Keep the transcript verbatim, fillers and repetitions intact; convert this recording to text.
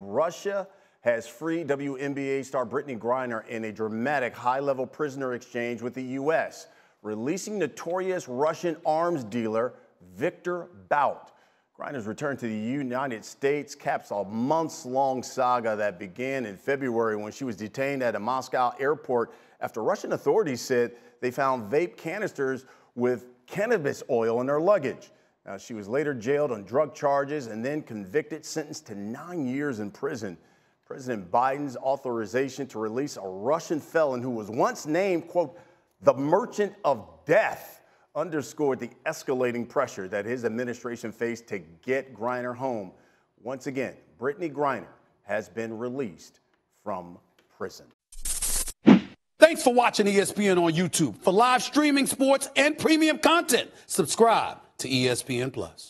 Russia has freed W N B A star Brittney Griner in a dramatic high-level prisoner exchange with the U S, releasing notorious Russian arms dealer Viktor Bout. Griner's return to the United States caps a months-long saga that began in February when she was detained at a Moscow airport after Russian authorities said they found vape canisters with cannabis oil in their luggage. Now, she was later jailed on drug charges and then convicted, sentenced to nine years in prison. President Biden's authorization to release a Russian felon who was once named, quote, the merchant of death, underscored the escalating pressure that his administration faced to get Griner home. Once again, Brittney Griner has been released from prison. Thanks for watching E S P N on YouTube. For live streaming, sports, and premium content, subscribe to E S P N Plus.